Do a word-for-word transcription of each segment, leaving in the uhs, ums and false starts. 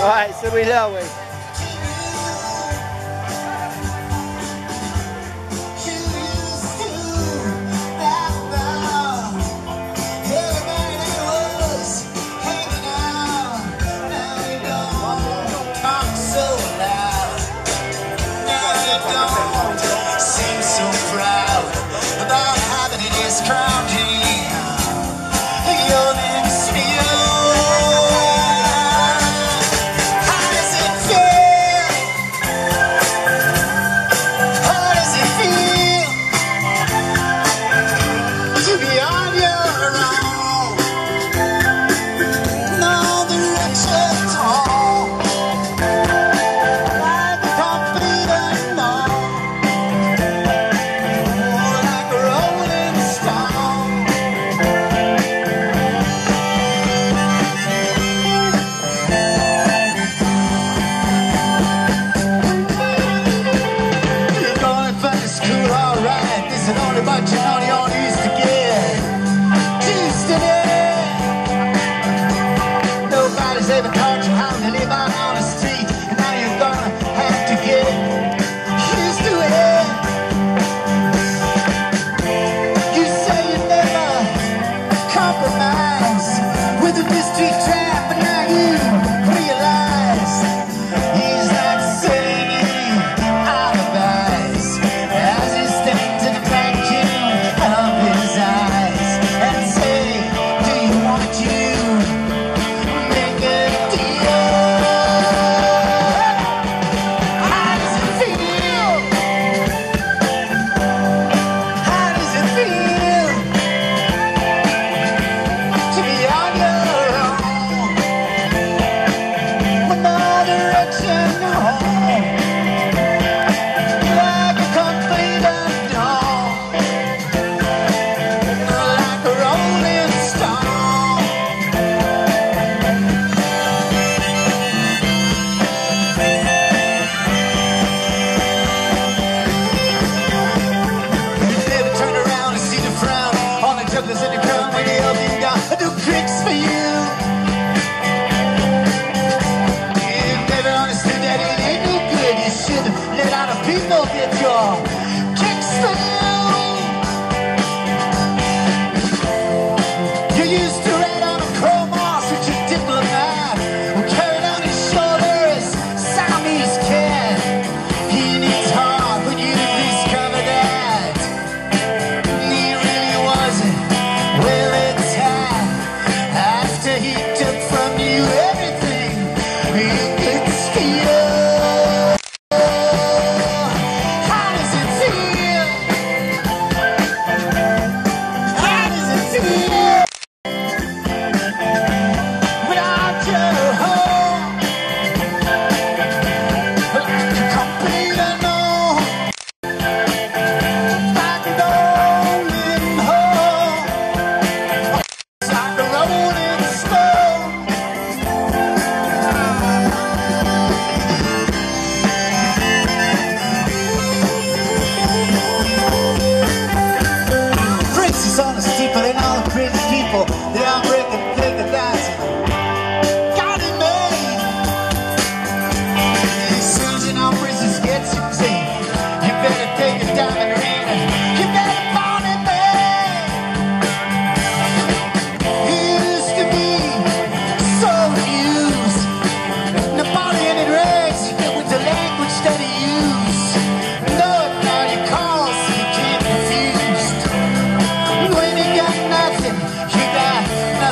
Right, so we know we. Keep that.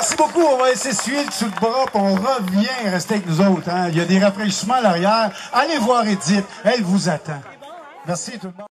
Merci beaucoup. On va essayer de suivre sous le bras, puis on revient rester avec nous autres. Hein. Il y a des rafraîchissements à l'arrière. Allez voir Edith. Elle vous attend. Merci tout le monde.